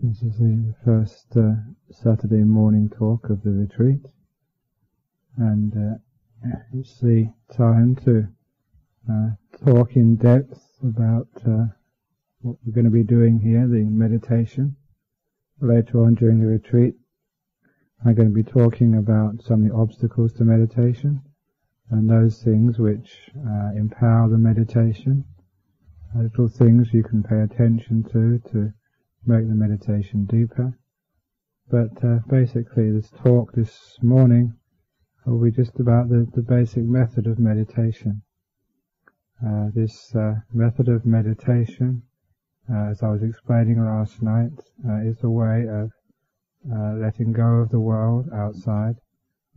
This is the first Saturday morning talk of the retreat, and it's the time to talk in depth about what we're going to be doing here, the meditation. Later on during the retreat, I'm going to be talking about some of the obstacles to meditation and those things which empower the meditation, little things you can pay attention to make the meditation deeper. But basically this talk this morning will be just about the basic method of meditation. This method of meditation, as I was explaining last night, is a way of letting go of the world outside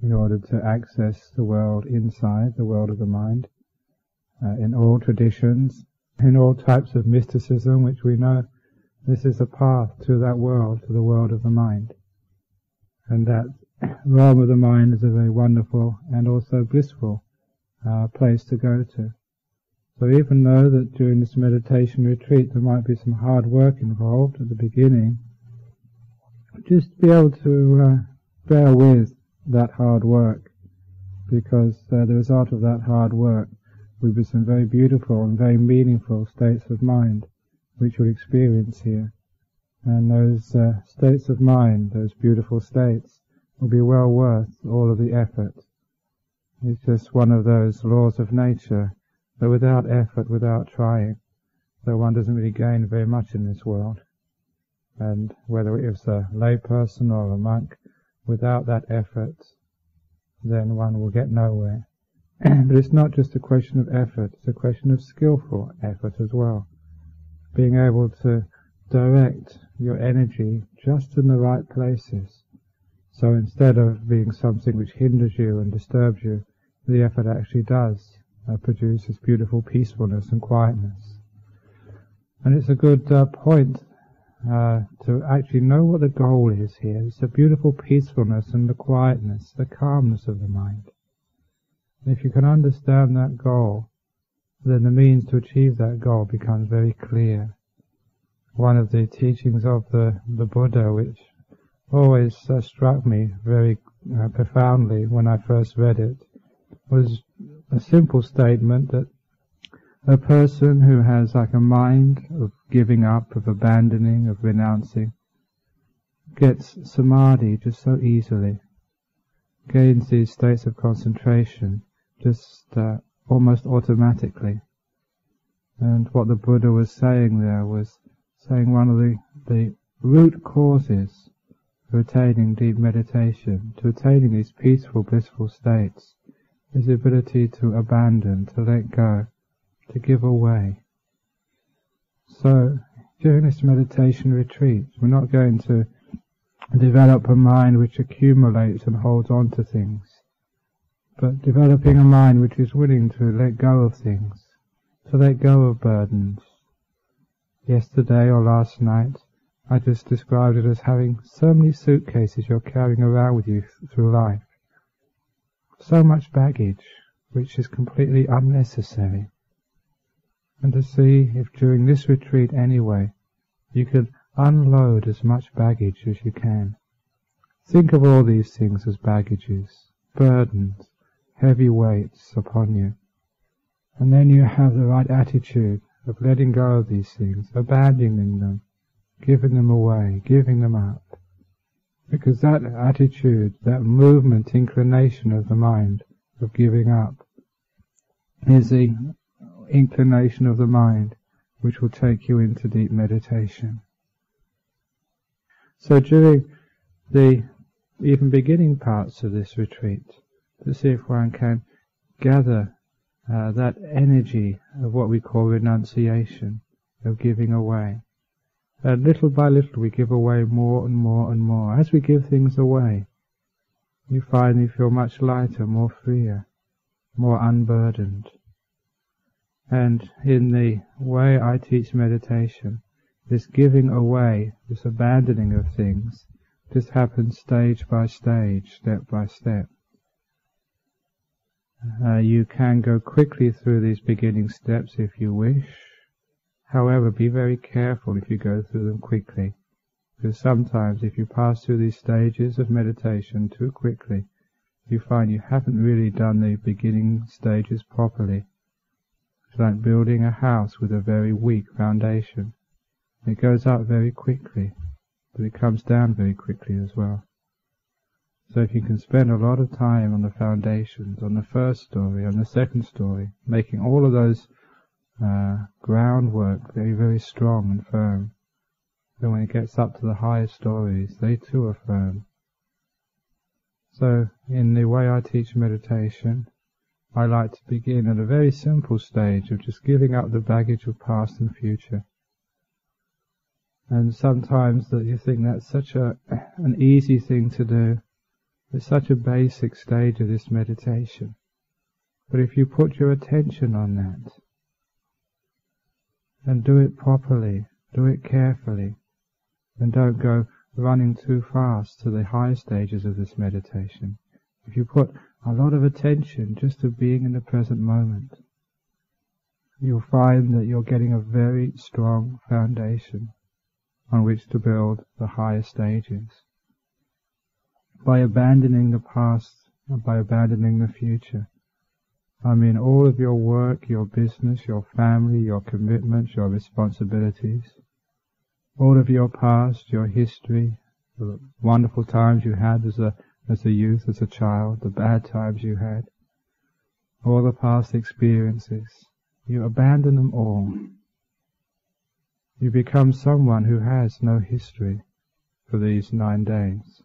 in order to access the world inside, the world of the mind. In all traditions, in all types of mysticism which we know, this is a path to that world, to the world of the mind. And that realm of the mind is a very wonderful and also blissful place to go to. So even though that during this meditation retreat there might be some hard work involved at the beginning, just be able to bear with that hard work, because the result of that hard work will be some very beautiful and very meaningful states of mind which we'll experience here. And those states of mind, those beautiful states, will be well worth all of the effort. It's just one of those laws of nature that without effort, without trying, that one doesn't really gain very much in this world. And whether it's a lay person or a monk, without that effort, then one will get nowhere. But it's not just a question of effort, it's a question of skillful effort as well. Being able to direct your energy just in the right places. So instead of being something which hinders you and disturbs you, the effort actually does produce this beautiful peacefulness and quietness. And it's a good point to actually know what the goal is here. It's the beautiful peacefulness and the quietness, the calmness of the mind. And if you can understand that goal, then the means to achieve that goal becomes very clear. One of the teachings of the Buddha, which always struck me very profoundly when I first read it, was a simple statement that a person who has like a mind of giving up, of abandoning, of renouncing, gets samadhi just so easily, gains these states of concentration just almost automatically. And what the Buddha was saying there was saying one of the root causes for attaining deep meditation, to attaining these peaceful, blissful states, is the ability to abandon, to let go, to give away. So during this meditation retreat, we're not going to develop a mind which accumulates and holds on to things, but developing a mind which is willing to let go of things, to let go of burdens. Yesterday or last night, I just described it as having so many suitcases you're carrying around with you through life. So much baggage, which is completely unnecessary. And to see if during this retreat anyway, you can unload as much baggage as you can. Think of all these things as baggages, burdens, heavy weights upon you. And then you have the right attitude of letting go of these things, abandoning them, giving them away, giving them up. Because that attitude, that movement, inclination of the mind of giving up, is the inclination of the mind which will take you into deep meditation. So during the even beginning parts of this retreat, to see if one can gather that energy of what we call renunciation, of giving away. And little by little we give away more and more and more. As we give things away, you finally feel much lighter, more freer, more unburdened. And in the way I teach meditation, this giving away, this abandoning of things, just happens stage by stage, step by step. You can go quickly through these beginning steps if you wish. However, be very careful if you go through them quickly, because sometimes if you pass through these stages of meditation too quickly, you find you haven't really done the beginning stages properly. It's like building a house with a very weak foundation. It goes up very quickly, but it comes down very quickly as well. So if you can spend a lot of time on the foundations, on the first story, on the second story, making all of those groundwork very, very strong and firm, then when it gets up to the higher stories, they too are firm. So in the way I teach meditation, I like to begin at a very simple stage of just giving up the baggage of past and future. And sometimes that you think that's such an easy thing to do. It's such a basic stage of this meditation. But if you put your attention on that, and do it properly, do it carefully, and don't go running too fast to the higher stages of this meditation. If you put a lot of attention just to being in the present moment, you'll find that you're getting a very strong foundation on which to build the higher stages. By abandoning the past and by abandoning the future, I mean all of your work, your business, your family, your commitments, your responsibilities, all of your past, your history, the wonderful times you had as a youth, as a child, the bad times you had, all the past experiences. You abandon them all. You become someone who has no history for these 9 days.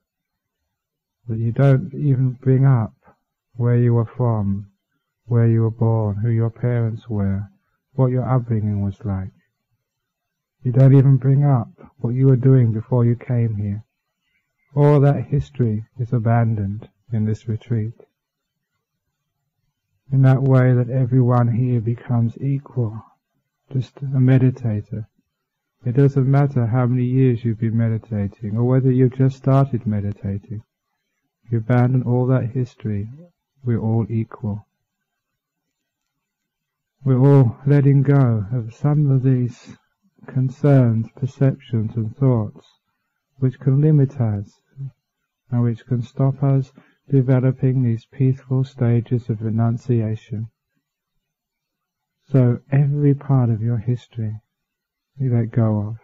That you don't even bring up where you were from, where you were born, who your parents were, what your upbringing was like. You don't even bring up what you were doing before you came here. All that history is abandoned in this retreat. In that way that everyone here becomes equal, just a meditator. It doesn't matter how many years you've been meditating, or whether you've just started meditating. If you abandon all that history, we're all equal. We're all letting go of some of these concerns, perceptions and thoughts which can limit us and which can stop us developing these peaceful stages of renunciation. So every part of your history you let go of,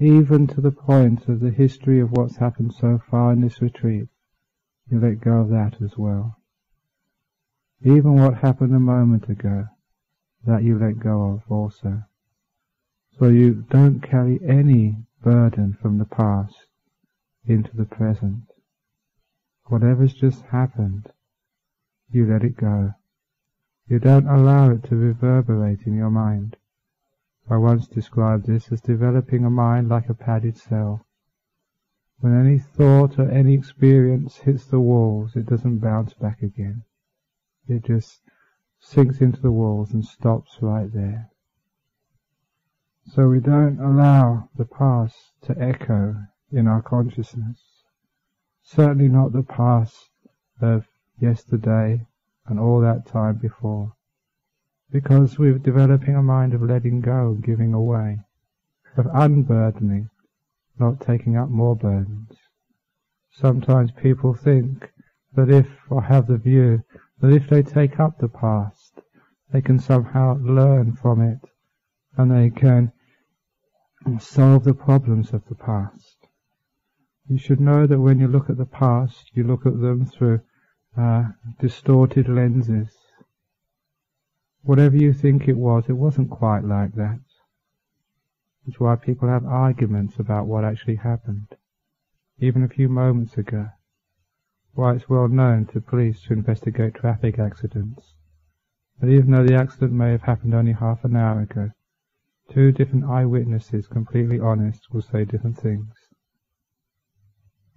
even to the point of the history of what's happened so far in this retreat. You let go of that as well. Even what happened a moment ago, that you let go of also. So you don't carry any burden from the past into the present. Whatever's just happened, you let it go. You don't allow it to reverberate in your mind. I once described this as developing a mind like a padded cell. When any thought or any experience hits the walls, it doesn't bounce back again. It just sinks into the walls and stops right there. So we don't allow the past to echo in our consciousness. Certainly not the past of yesterday and all that time before. Because we're developing a mind of letting go, giving away, of unburdening, not taking up more burdens. Sometimes people think that if they take up the past, they can somehow learn from it, and they can solve the problems of the past. You should know that when you look at the past, you look at them through distorted lenses. Whatever you think it wasn't quite like that. That's why people have arguments about what actually happened, even a few moments ago. Why it's well known to police to investigate traffic accidents. But even though the accident may have happened only half an hour ago, 2 different eyewitnesses, completely honest, will say different things.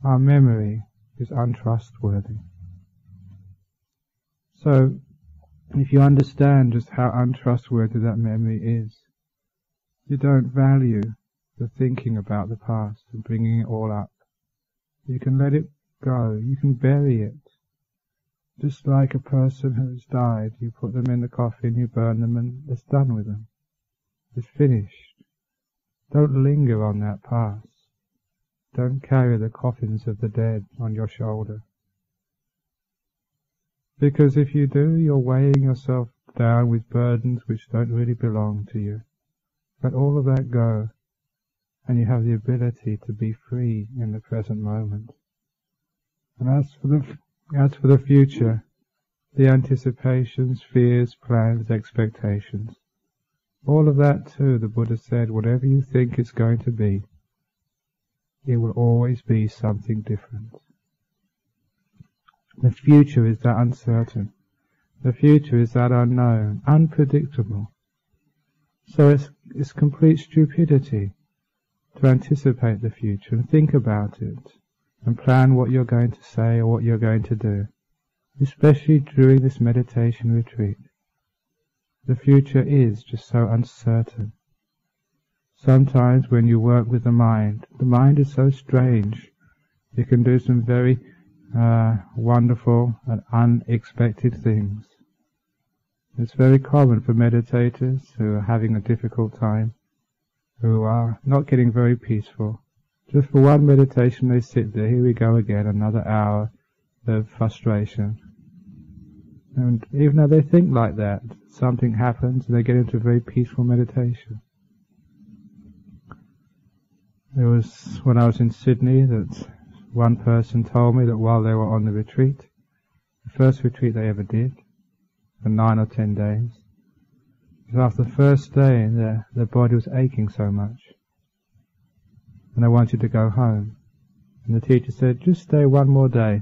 Our memory is untrustworthy. So, if you understand just how untrustworthy that memory is, you don't value the thinking about the past and bringing it all up. You can let it go, you can bury it. Just like a person who's died, you put them in the coffin, you burn them, and it's done with them. It's finished. Don't linger on that past. Don't carry the coffins of the dead on your shoulder. Because if you do, you're weighing yourself down with burdens which don't really belong to you. Let all of that go, and you have the ability to be free in the present moment. And as for the future, the anticipations, fears, plans, expectations, all of that too, the Buddha said, whatever you think it's going to be, it will always be something different. The future is that uncertain. The future is that unknown, unpredictable. So it's complete stupidity to anticipate the future and think about it and plan what you're going to say or what you're going to do, especially during this meditation retreat. The future is just so uncertain. Sometimes when you work with the mind is so strange. It can do some very wonderful and unexpected things. It's very common for meditators who are having a difficult time, who are not getting very peaceful. Just for one meditation they sit there, here we go again, another hour of frustration. And even though they think like that, something happens and they get into a very peaceful meditation. It was when I was in Sydney that one person told me that while they were on the retreat, the first retreat they ever did, for 9 or 10 days, after the first day their body was aching so much and they wanted to go home. And the teacher said, just stay one more day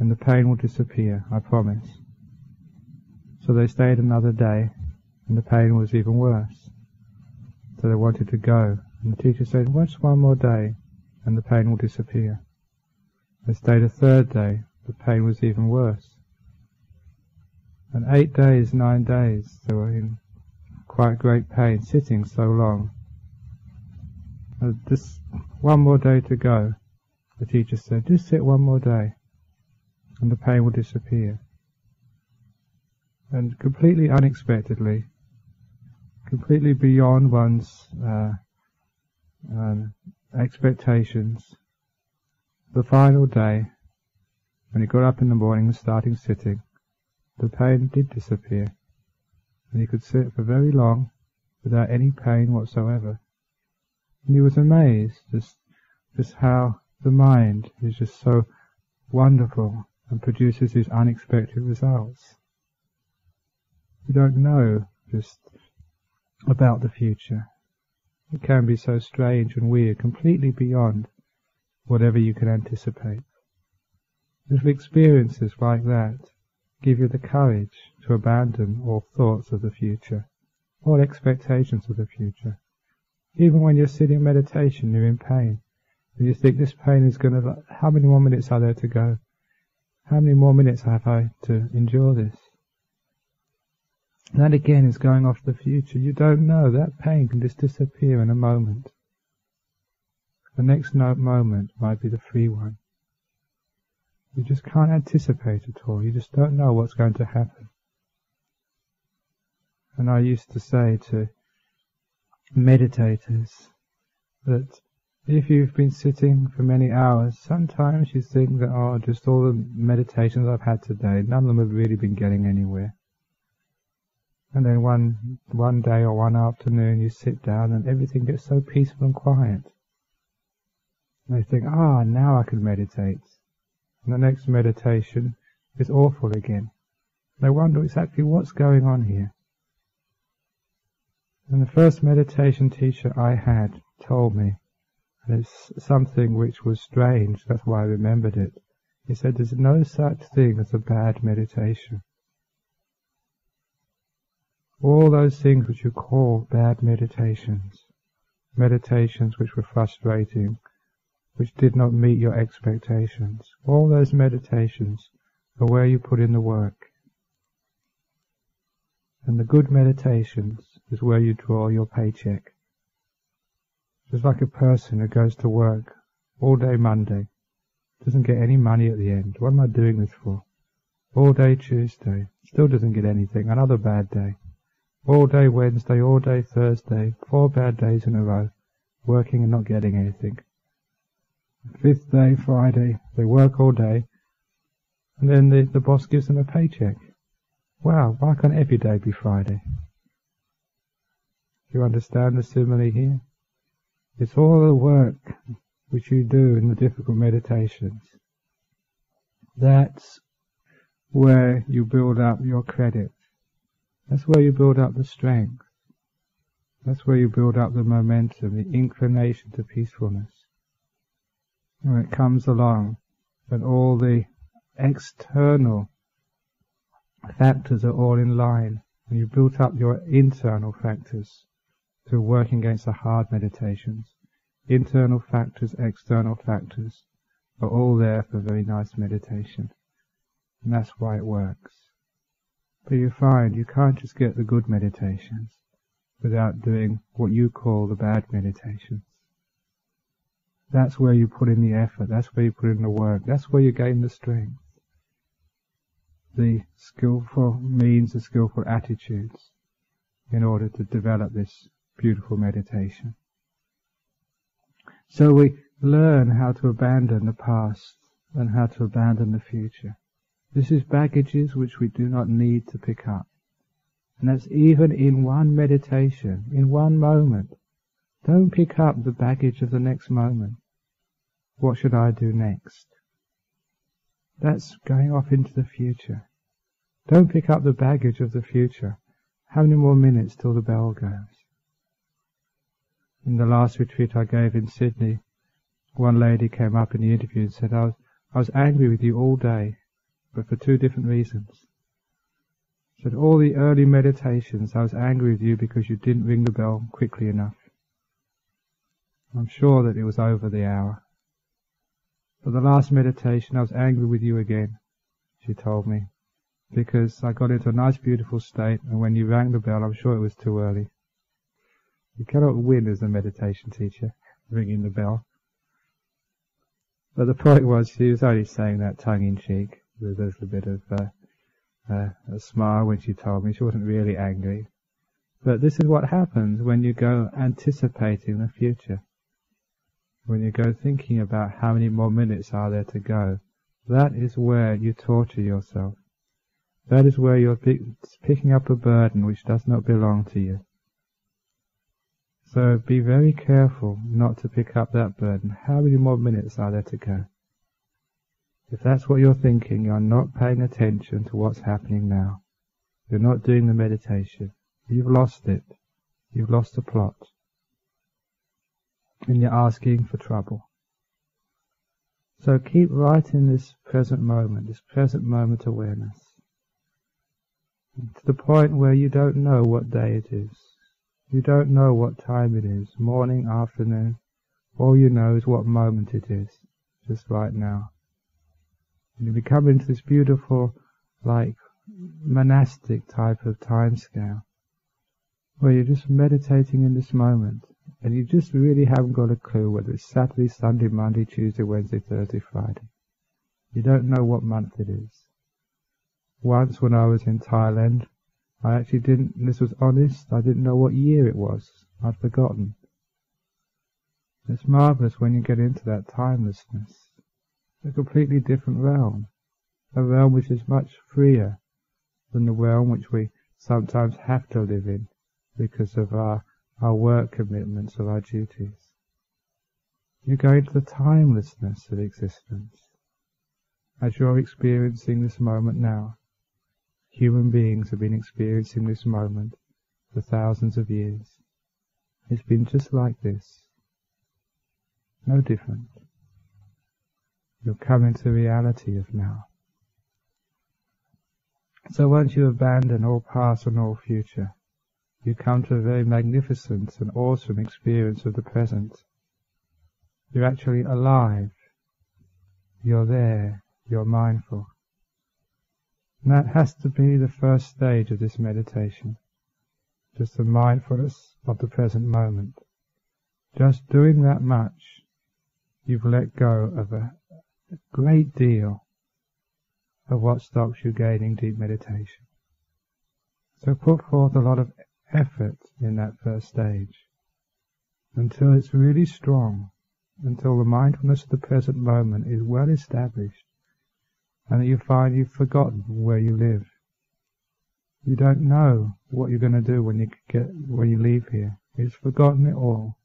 and the pain will disappear, I promise. So they stayed another day and the pain was even worse. So they wanted to go. And the teacher said, just one more day and the pain will disappear. They stayed a third day, the pain was even worse. And 8 days, 9 days, they were in quite great pain, sitting so long. Just one more day to go, the teacher said, just sit one more day and the pain will disappear. And completely unexpectedly, completely beyond one's expectations, the final day, when he got up in the morning and started sitting, the pain did disappear, and he could sit for very long without any pain whatsoever. And he was amazed just how the mind is just so wonderful and produces these unexpected results. You don't know just about the future. It can be so strange and weird, completely beyond whatever you can anticipate. Little experiences like that give you the courage to abandon all thoughts of the future, all expectations of the future. Even when you're sitting in meditation, you're in pain, and you think this pain is going to, how many more minutes are there to go? How many more minutes have I to endure this? And that again is going off the future. You don't know, that pain can just disappear in a moment. The next moment might be the free one. You just can't anticipate at all. You just don't know what's going to happen. And I used to say to meditators that if you've been sitting for many hours, sometimes you think that, just all the meditations I've had today, none of them have really been getting anywhere. And then one day or one afternoon you sit down and everything gets so peaceful and quiet. And they think, now I can meditate. And the next meditation is awful again. They wonder exactly what's going on here. And the first meditation teacher I had told me, and it's something which was strange, that's why I remembered it. He said, there's no such thing as a bad meditation. All those things which you call bad meditations, meditations which were frustrating, which did not meet your expectations, all those meditations are where you put in the work. And the good meditations is where you draw your paycheck. Just like a person who goes to work all day Monday, doesn't get any money at the end. What am I doing this for? All day Tuesday, still doesn't get anything, another bad day. All day Wednesday, all day Thursday, 4 bad days in a row, working and not getting anything. Fifth day, Friday, they work all day, and then the boss gives them a paycheck. Wow, why can't every day be Friday? Do you understand the simile here? It's all the work which you do in the difficult meditations. That's where you build up your credit. That's where you build up the strength. That's where you build up the momentum, the inclination to peacefulness. And when it comes along, when all the external factors are all in line, and you've built up your internal factors through working against the hard meditations. Internal factors, external factors are all there for very nice meditation. And that's why it works. But you find you can't just get the good meditations without doing what you call the bad meditations. That's where you put in the effort, that's where you put in the work, that's where you gain the strength. The skillful means, the skillful attitudes in order to develop this beautiful meditation. So we learn how to abandon the past and how to abandon the future. This is baggages which we do not need to pick up. And that's even in one meditation, in one moment. Don't pick up the baggage of the next moment. What should I do next? That's going off into the future. Don't pick up the baggage of the future. How many more minutes till the bell goes? In the last retreat I gave in Sydney, one lady came up in the interview and said, I was angry with you all day, but for two different reasons. She said, all the early meditations I was angry with you because you didn't ring the bell quickly enough. I'm sure that it was over the hour. But the last meditation, I was angry with you again, she told me, because I got into a nice, beautiful state, and when you rang the bell, I'm sure it was too early. You cannot win as a meditation teacher, ringing the bell. But the point was, she was only saying that tongue-in-cheek, with a little bit of a smile when she told me. She wasn't really angry. But this is what happens when you go anticipating the future. When you go thinking about how many more minutes are there to go, that is where you torture yourself. That is where you're picking up a burden which does not belong to you. So be very careful not to pick up that burden. How many more minutes are there to go? If that's what you're thinking, you're not paying attention to what's happening now. You're not doing the meditation. You've lost it. You've lost the plot. And you're asking for trouble. So keep right in this present moment awareness, to the point where you don't know what day it is. You don't know what time it is, morning, afternoon. All you know is what moment it is, just right now. And you become into this beautiful, like, monastic type of time scale, where you're just meditating in this moment. And you just really haven't got a clue whether it's Saturday, Sunday, Monday, Tuesday, Wednesday, Thursday, Friday. You don't know what month it is. Once when I was in Thailand, I actually didn't, and this was honest, I didn't know what year it was. I'd forgotten. It's marvellous when you get into that timelessness. It's a completely different realm. A realm which is much freer than the realm which we sometimes have to live in because of our work commitments, of our duties. You go into the timelessness of existence as you're experiencing this moment now. Human beings have been experiencing this moment for thousands of years. It's been just like this. No different. You'll come into reality of now. So once you abandon all past and all future, you come to a very magnificent and awesome experience of the present. You're actually alive. You're there. You're mindful. And that has to be the first stage of this meditation. Just the mindfulness of the present moment. Just doing that much, you've let go of a great deal of what stops you gaining deep meditation. So put forth a lot of effort in that first stage until it's really strong until the mindfulness of the present moment is well established and that you find you've forgotten where you live. You don't know what you're going to do when you leave here. It's forgotten it all.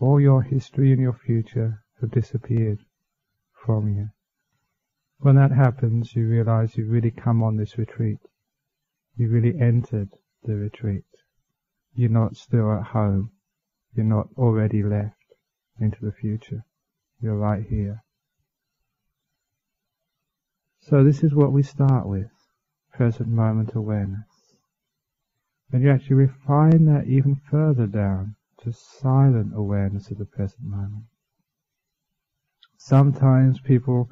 All your history and your future have disappeared from you. When that happens, you realize you've really come on this retreat. You've really entered the retreat. You're not still at home. You're not already left into the future. You're right here. So this is what we start with, present moment awareness. And you actually refine that even further down to silent awareness of the present moment. Sometimes people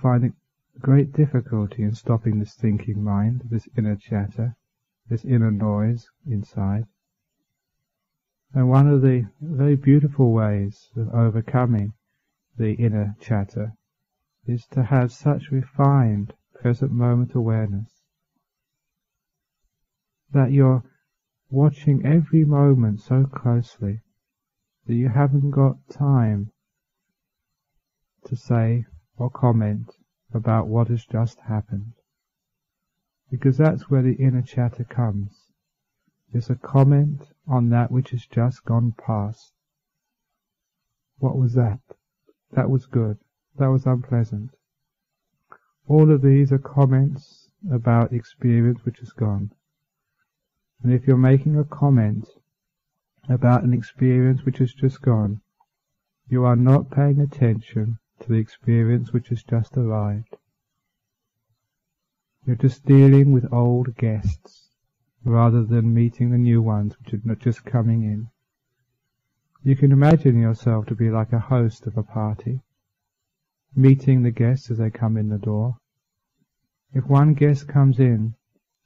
find a great difficulty in stopping this thinking mind, this inner chatter, this inner noise inside. And one of the very beautiful ways of overcoming the inner chatter is to have such refined present moment awareness that you're watching every moment so closely that you haven't got time to say or comment about what has just happened. Because that's where the inner chatter comes. It's a comment on that which has just gone past. What was that? That was good. That was unpleasant. All of these are comments about experience which has gone. And if you're making a comment about an experience which has just gone, you are not paying attention to the experience which has just arrived. You're just dealing with old guests rather than meeting the new ones which are just coming in. You can imagine yourself to be like a host of a party, meeting the guests as they come in the door. If one guest comes in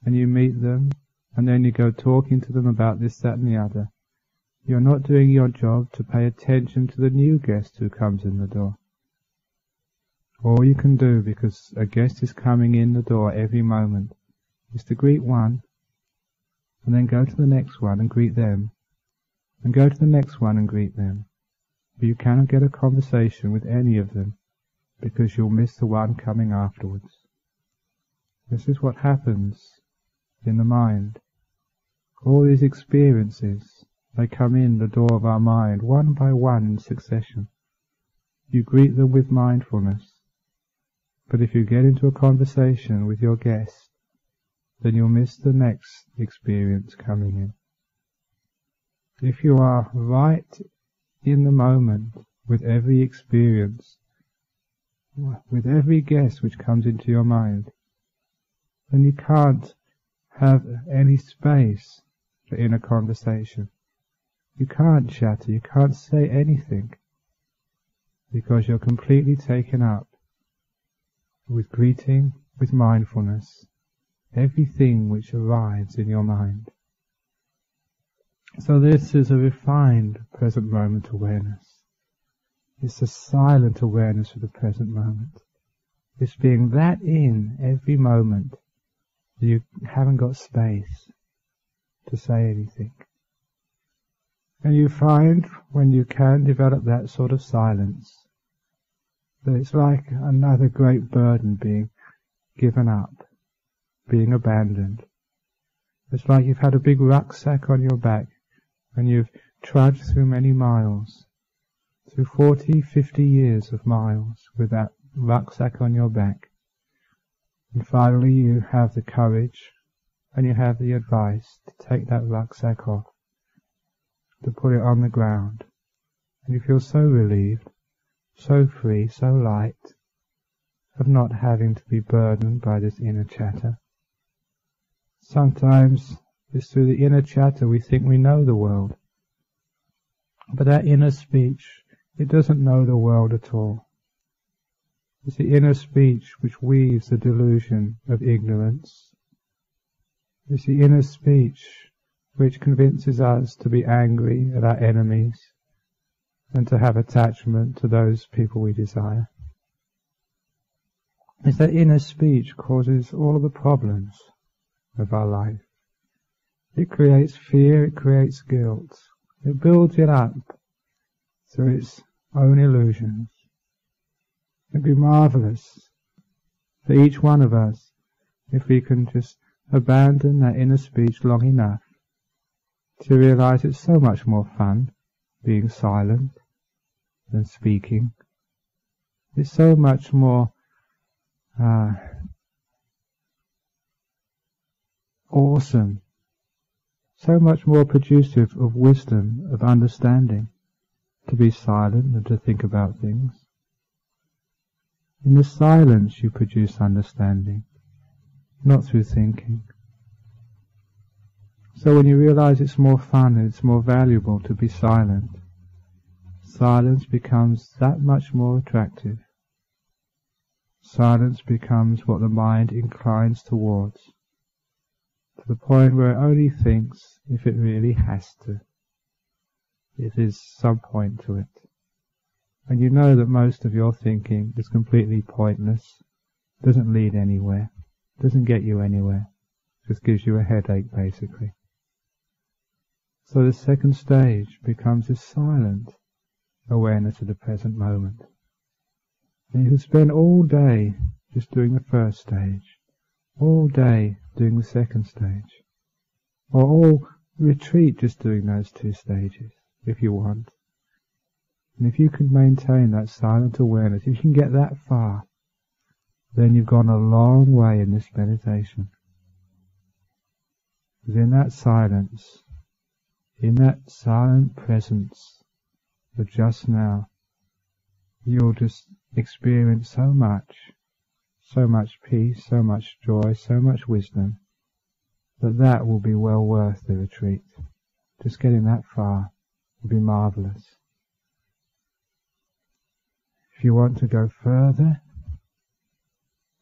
and you meet them, and then you go talking to them about this, that and the other, you're not doing your job to pay attention to the new guest who comes in the door. All you can do, because a guest is coming in the door every moment, is to greet one, and then go to the next one and greet them, and go to the next one and greet them. But you cannot get a conversation with any of them, because you'll miss the one coming afterwards. This is what happens in the mind. All these experiences, they come in the door of our mind, one by one in succession. You greet them with mindfulness. But if you get into a conversation with your guest, then you'll miss the next experience coming in. If you are right in the moment with every experience, with every guest which comes into your mind, then you can't have any space for inner conversation. You can't chatter, you can't say anything, because you're completely taken up with greeting, with mindfulness, everything which arrives in your mind. So this is a refined present moment awareness. It's a silent awareness of the present moment. It's being that in every moment. You haven't got space to say anything. And you find, when you can develop that sort of silence, that it's like another great burden being given up, being abandoned. It's like you've had a big rucksack on your back and you've trudged through many miles, through 40-50 years of miles with that rucksack on your back. And finally you have the courage and you have the advice to take that rucksack off, to put it on the ground. And you feel so relieved, so free, so light, of not having to be burdened by this inner chatter. Sometimes it's through the inner chatter we think we know the world. But that inner speech, it doesn't know the world at all. It's the inner speech which weaves the delusion of ignorance. It's the inner speech which convinces us to be angry at our enemies and to have attachment to those people we desire. It's that inner speech causes all of the problems of our life. It creates fear, it creates guilt, it builds it up, so it's own illusions. It'd be marvelous for each one of us if we can just abandon that inner speech long enough to realize it's so much more fun being silent than speaking. It's so much more awesome, so much more producive of wisdom, of understanding, to be silent than to think about things. In the silence you produce understanding, not through thinking. So when you realize it's more fun and it's more valuable to be silent, silence becomes that much more attractive. Silence becomes what the mind inclines towards, to the point where it only thinks if it really has to, if there's some point to it. And you know that most of your thinking is completely pointless, doesn't lead anywhere, doesn't get you anywhere, just gives you a headache basically. So the second stage becomes this silent awareness of the present moment. And you can spend all day just doing the first stage, all day doing the second stage, or all retreat just doing those two stages if you want. And if you can maintain that silent awareness, if you can get that far, then you've gone a long way in this meditation. Because in that silence, in that silent presence of just now, you'll just experience so much peace, so much joy, so much wisdom, that that will be well worth the retreat. Just getting that far will be marvelous. If you want to go further,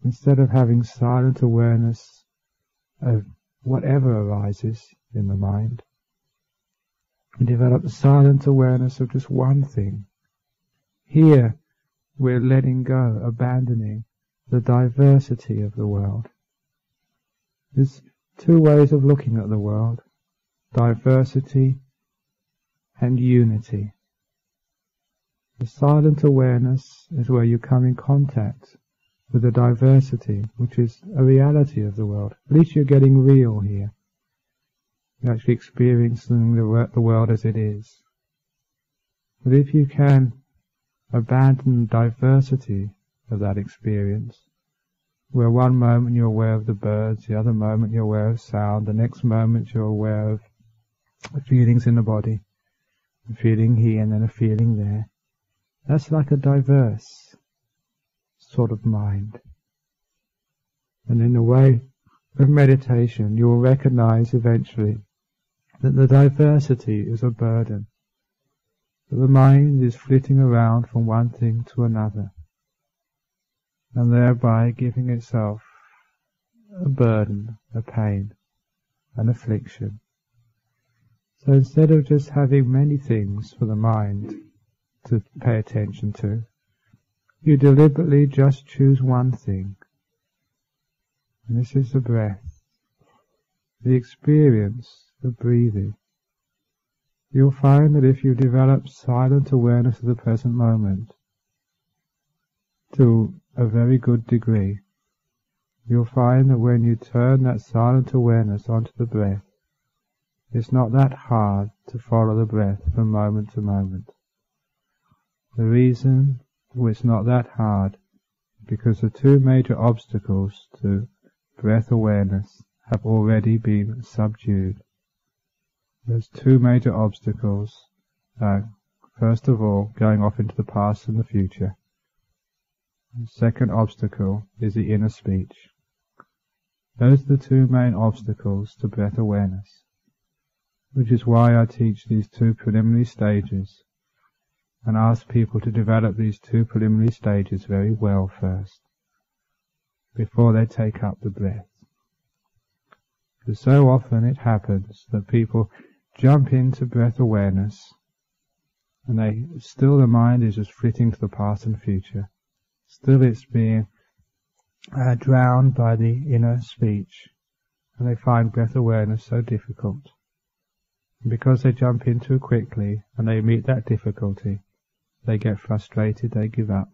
instead of having silent awareness of whatever arises in the mind, you develop the silent awareness of just one thing. Here we're letting go, abandoning the diversity of the world. There's two ways of looking at the world: diversity and unity. The silent awareness is where you come in contact with the diversity, which is a reality of the world. At least you're getting real here. You're actually experiencing the world as it is. But if you can abandon the diversity of that experience, where one moment you're aware of the birds, the other moment you're aware of sound, the next moment you're aware of the feelings in the body, a feeling here and then a feeling there, that's like a diverse sort of mind. And in the way of meditation, you will recognize eventually that the diversity is a burden, that the mind is flitting around from one thing to another, and thereby giving itself a burden, a pain, an affliction. So instead of just having many things for the mind to pay attention to, you deliberately just choose one thing. And this is the breath, the experience of breathing. You'll find that if you develop silent awareness of the present moment to a very good degree, you'll find that when you turn that silent awareness onto the breath, it's not that hard to follow the breath from moment to moment. The reason it's not that hard is because the two major obstacles to breath awareness have already been subdued. Those two major obstacles are, first of all, going off into the past and the future. The second obstacle is the inner speech. Those are the two main obstacles to breath awareness, which is why I teach these two preliminary stages and ask people to develop these two preliminary stages very well first, before they take up the breath. Because so often it happens that people jump into breath awareness and the mind is just flitting to the past and future. Still it's being drowned by the inner speech, and they find breath awareness so difficult. And because they jump in too quickly and they meet that difficulty, they get frustrated, they give up.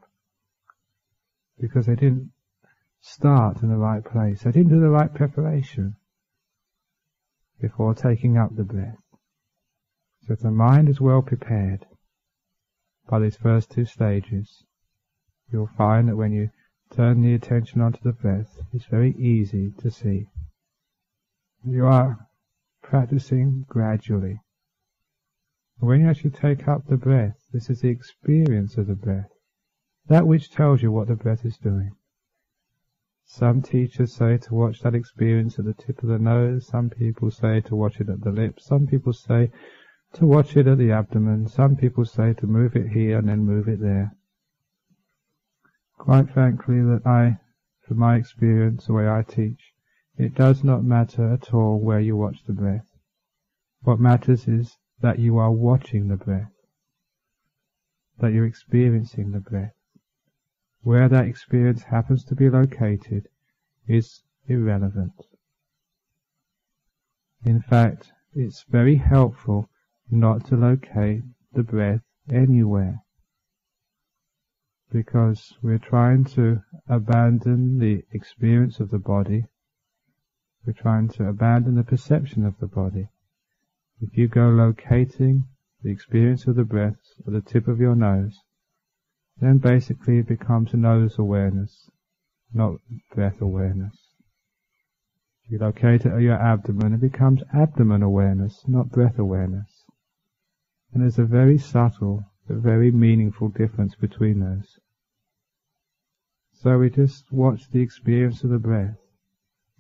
Because they didn't start in the right place. They didn't do the right preparation before taking up the breath. So if the mind is well prepared by these first two stages, you'll find that when you turn the attention onto the breath, it's very easy to see. You are practicing gradually. When you actually take up the breath, this is the experience of the breath, that which tells you what the breath is doing. Some teachers say to watch that experience at the tip of the nose, some people say to watch it at the lips, some people say to watch it at the abdomen, some people say to move it here and then move it there. Quite frankly, from my experience, the way I teach, it does not matter at all where you watch the breath. What matters is that you are watching the breath, that you're experiencing the breath. Where that experience happens to be located is irrelevant. In fact, it's very helpful not to locate the breath anywhere, because we're trying to abandon the experience of the body, we're trying to abandon the perception of the body. If you go locating the experience of the breath at the tip of your nose, then basically it becomes nose awareness, not breath awareness. If you locate it at your abdomen, it becomes abdomen awareness, not breath awareness. And there's a very subtle, but very meaningful difference between those. So we just watch the experience of the breath.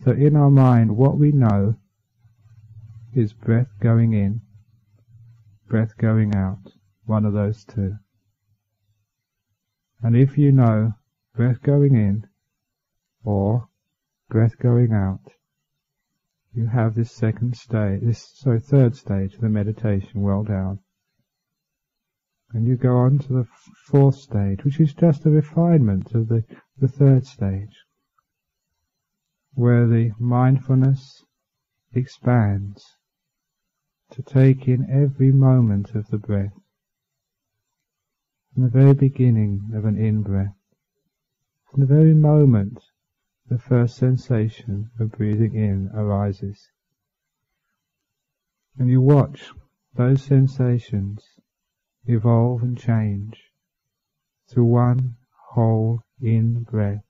So in our mind, what we know is breath going in, breath going out, one of those two. And if you know breath going in or breath going out, you have this third stage of the meditation well down. And you go on to the fourth stage, which is just a refinement of the third stage, where the mindfulness expands to take in every moment of the breath. From the very beginning of an in-breath, from the very moment the first sensation of breathing in arises. And you watch those sensations evolve and change to one whole in-breath,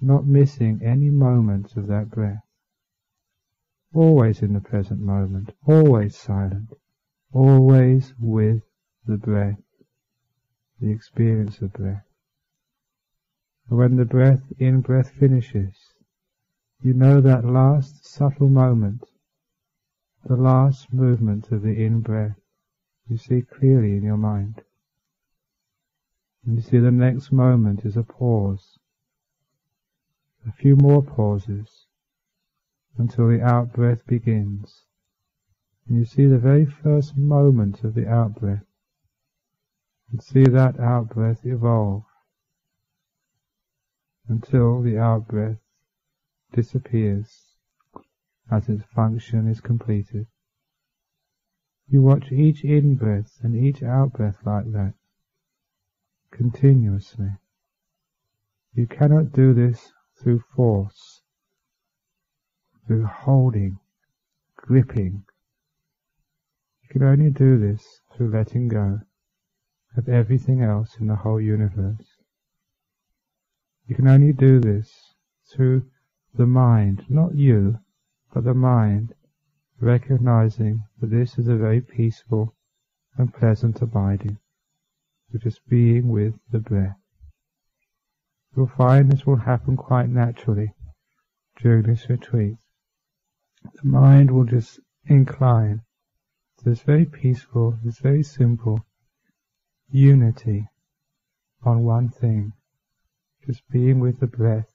not missing any moment of that breath. Always in the present moment, always silent, always with the breath, the experience of breath. And when the in-breath finishes, you know that last subtle moment, the last movement of the in-breath, you see clearly in your mind. And you see the next moment is a pause, a few more pauses, until the out-breath begins. And you see the very first moment of the out-breath, and see that out-breath evolve until the out-breath disappears as its function is completed. You watch each in-breath and each out-breath like that, continuously. You cannot do this through force, through holding, gripping. You can only do this through letting go of everything else in the whole universe. You can only do this through the mind, not you, but the mind, recognizing that this is a very peaceful and pleasant abiding, which is being with the breath. You'll find this will happen quite naturally during this retreat. The mind will just incline to this very peaceful, this very simple unity on one thing, just being with the breath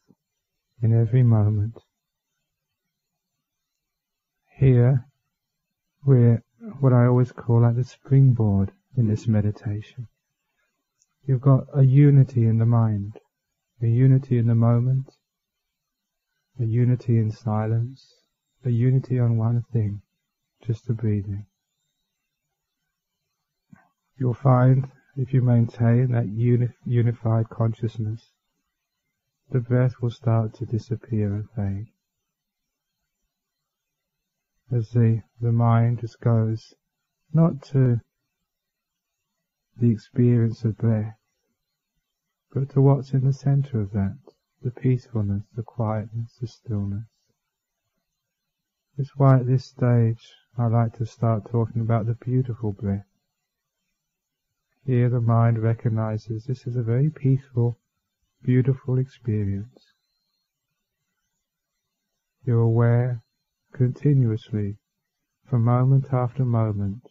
in every moment. Here, we're what I always call like the springboard in this meditation. You've got a unity in the mind, a unity in the moment, a unity in silence, a unity on one thing, just the breathing. You'll find If you maintain that unified consciousness, the breath will start to disappear and fade. As the mind just goes, not to the experience of breath, but to what's in the center of that, the peacefulness, the quietness, the stillness. That's why at this stage I like to start talking about the beautiful breath. Here the mind recognizes this is a very peaceful, beautiful experience. You're aware continuously, from moment after moment,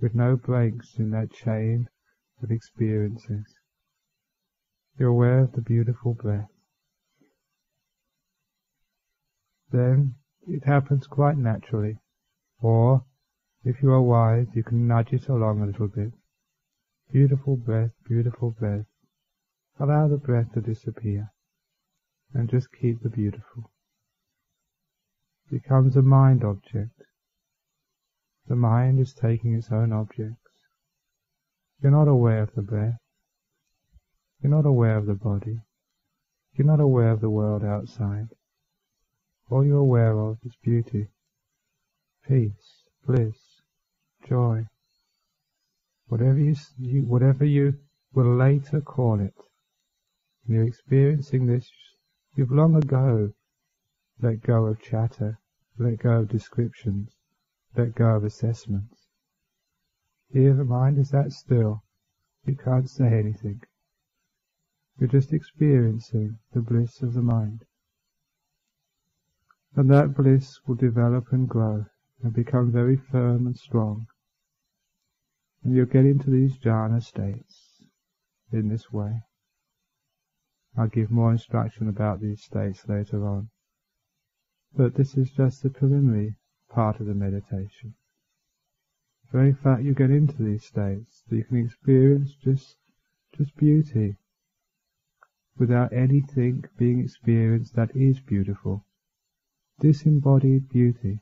with no breaks in that chain of experiences. You're aware of the beautiful breath. Then it happens quite naturally, or, if you are wise, you can nudge it along a little bit. Beautiful breath, beautiful breath. Allow the breath to disappear, and just keep the beautiful. It becomes a mind object. The mind is taking its own objects. You're not aware of the breath. You're not aware of the body. You're not aware of the world outside. All you're aware of is beauty, peace, bliss, joy. Whatever you will later call it, when you're experiencing this, you've long ago let go of chatter, let go of descriptions, let go of assessments. Here the mind is that still, you can't say anything. You're just experiencing the bliss of the mind. And that bliss will develop and grow and become very firm and strong. And you'll get into these jhana states in this way. I'll give more instruction about these states later on. But this is just the preliminary part of the meditation. The very fact you get into these states, that you can experience just beauty, without anything being experienced that is beautiful. Disembodied beauty,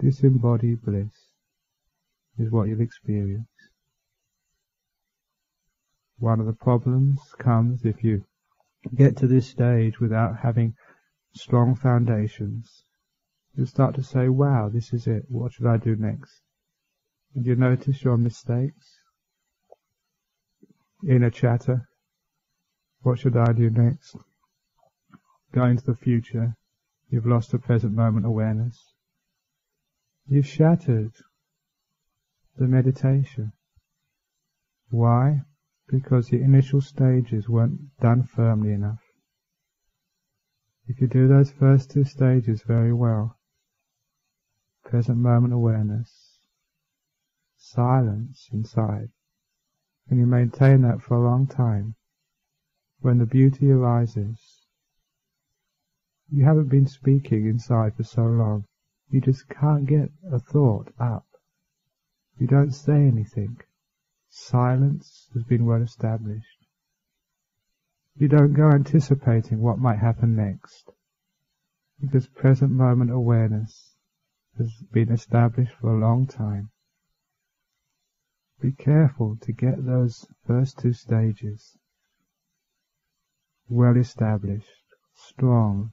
disembodied bliss, is what you'll experience. One of the problems comes if you get to this stage without having strong foundations. You'll start to say, wow, this is it, what should I do next? And you notice your mistakes, inner chatter, what should I do next? Going to the future, you've lost the present moment awareness. You've shattered the meditation. Why? Because the initial stages weren't done firmly enough. If you do those first two stages very well, present moment awareness, silence inside, and you maintain that for a long time, when the beauty arises, you haven't been speaking inside for so long, you just can't get a thought up. You don't say anything. Silence has been well established. You don't go anticipating what might happen next, because present moment awareness has been established for a long time. Be careful to get those first two stages well established, strong,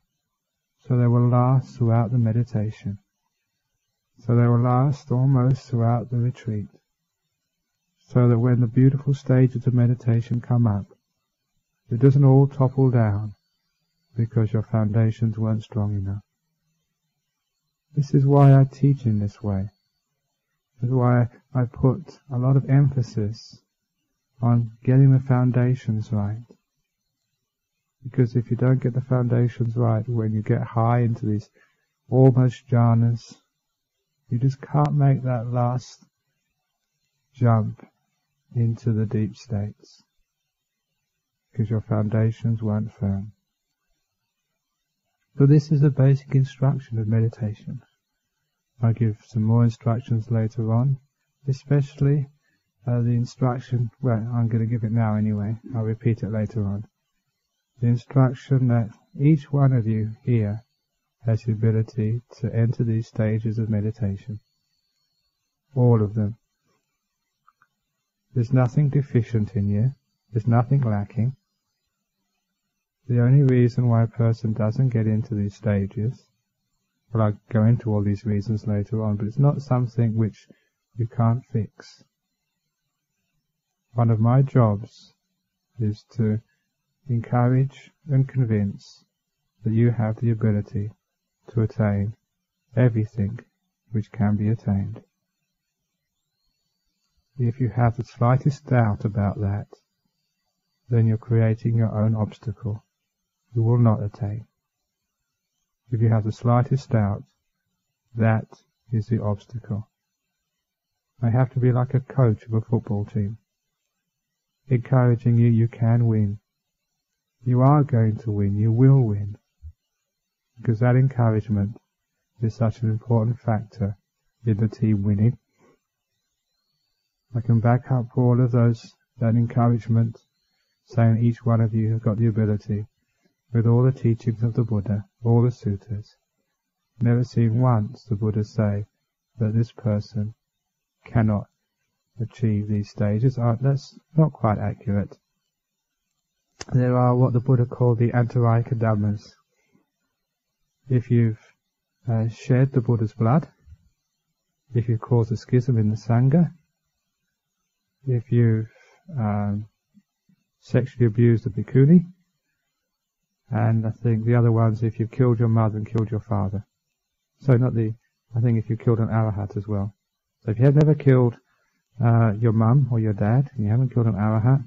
so they will last throughout the meditation, so they will last almost throughout the retreat, so that when the beautiful stages of meditation come up, it doesn't all topple down because your foundations weren't strong enough. This is why I teach in this way. This is why I put a lot of emphasis on getting the foundations right. Because if you don't get the foundations right, when you get high into these almost jhanas, you just can't make that last jump into the deep states, because your foundations weren't firm. So this is the basic instruction of meditation. I'll give some more instructions later on, especially the instruction, well, I'm going to give it now anyway, I'll repeat it later on. The instruction that each one of you here has the ability to enter these stages of meditation. All of them. There's nothing deficient in you. There's nothing lacking. The only reason why a person doesn't get into these stages, well, I'll go into all these reasons later on, but it's not something which you can't fix. One of my jobs is to encourage and convince that you have the ability to attain everything which can be attained. If you have the slightest doubt about that, then you're creating your own obstacle. You will not attain. If you have the slightest doubt, that is the obstacle. I have to be like a coach of a football team, encouraging you, you can win. You are going to win, you will win, because that encouragement is such an important factor in the team winning. I can back up for all of those, that encouragement, saying each one of you has got the ability, with all the teachings of the Buddha, all the suttas. Never seen once the Buddha say that this person cannot achieve these stages. That's not quite accurate. There are what the Buddha called the Antarika Dhammas. If you've shed the Buddha's blood, if you've caused a schism in the Sangha, if you've sexually abused a bhikkhuni, and I think the other one's if you've killed your mother and killed your father. So not the, I think if you killed an arahat as well. So if you have never killed your mum or your dad, and you haven't killed an arahat,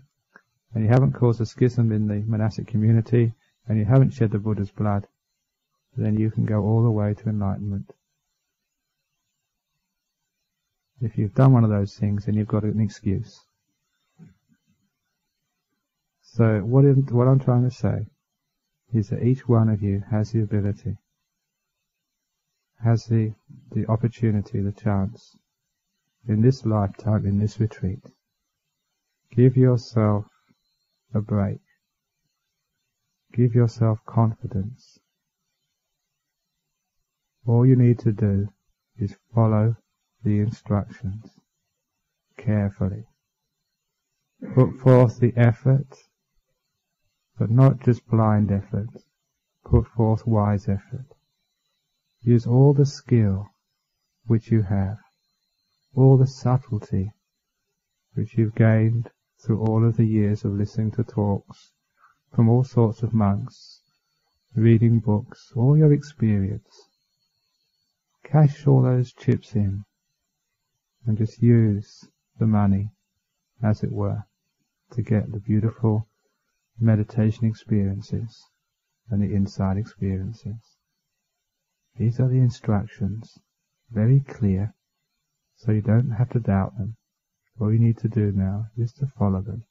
and you haven't caused a schism in the monastic community, and you haven't shed the Buddha's blood, then you can go all the way to enlightenment. If you've done one of those things, then you've got an excuse. So what I'm trying to say is that each one of you has the ability, has the opportunity, the chance, in this lifetime, in this retreat. Give yourself a break. Give yourself confidence. All you need to do is follow the instructions carefully. Put forth the effort, but not just blind effort. Put forth wise effort. Use all the skill which you have, all the subtlety which you've gained through all of the years of listening to talks from all sorts of monks, reading books, all your experience. Cash all those chips in and just use the money, as it were, to get the beautiful meditation experiences and the inside experiences. These are the instructions, very clear, so you don't have to doubt them. All you need to do now is to follow them.